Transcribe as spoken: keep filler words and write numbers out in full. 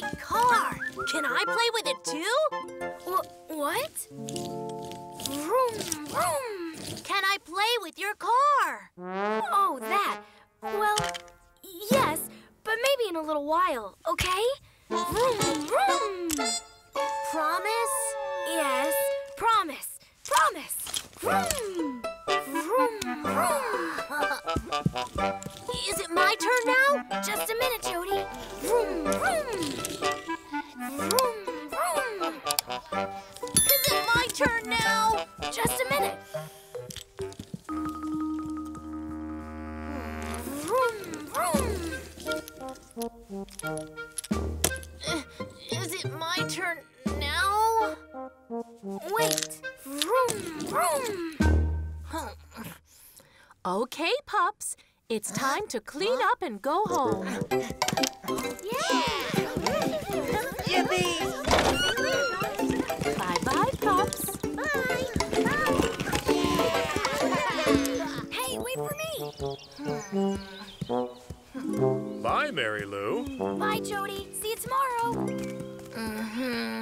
great car. Can I play with it too? Wh what? Vroom, vroom. Can I play with your car? Oh, that. Well, yes, but maybe in a little while, okay? Vroom, vroom. Promise? Yes, promise. Promise. Vroom. Vroom, vroom. Is it my turn now? Just a minute, Jody. Vroom, vroom. Vroom, vroom. Is it my turn now? Just a minute. Is it my turn now? Wait. Vroom, vroom. Okay, pups. It's time to clean up and go home. Yeah! Yippee! Bye-bye, pups. Bye. Bye. Hey, wait for me. Bye, Mary Lou. Bye, Jody. See you tomorrow. Mm-hmm.